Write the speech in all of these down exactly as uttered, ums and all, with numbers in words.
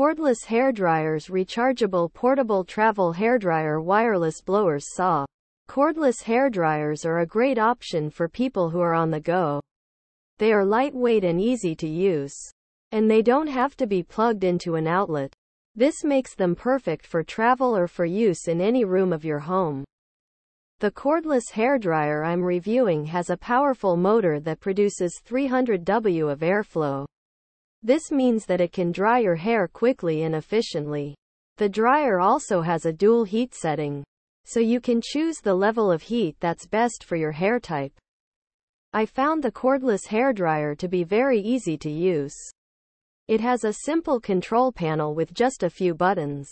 Cordless hairdryers, rechargeable portable travel hairdryer, wireless blowers, saw. Cordless hairdryers are a great option for people who are on the go. They are lightweight and easy to use, and they don't have to be plugged into an outlet. This makes them perfect for travel or for use in any room of your home. The cordless hairdryer I'm reviewing has a powerful motor that produces three hundred watts of airflow. This means that it can dry your hair quickly and efficiently. The dryer also has a dual heat setting, so you can choose the level of heat that's best for your hair type. I found the cordless hairdryer to be very easy to use. It has a simple control panel with just a few buttons.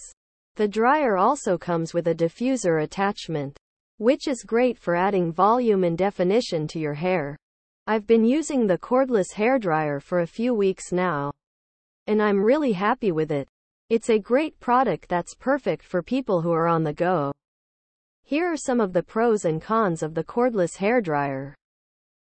The dryer also comes with a diffuser attachment, which is great for adding volume and definition to your hair. I've been using the cordless hairdryer for a few weeks now, and I'm really happy with it. It's a great product that's perfect for people who are on the go. Here are some of the pros and cons of the cordless hairdryer.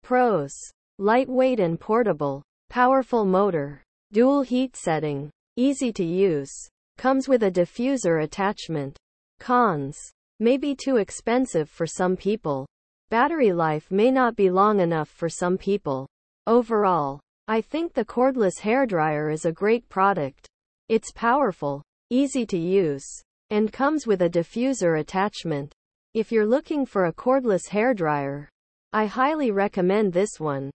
Pros: lightweight and portable, powerful motor, dual heat setting, easy to use, comes with a diffuser attachment. Cons: may be too expensive for some people. Battery life may not be long enough for some people. Overall, I think the cordless hairdryer is a great product. It's powerful, easy to use, and comes with a diffuser attachment. If you're looking for a cordless hairdryer, I highly recommend this one.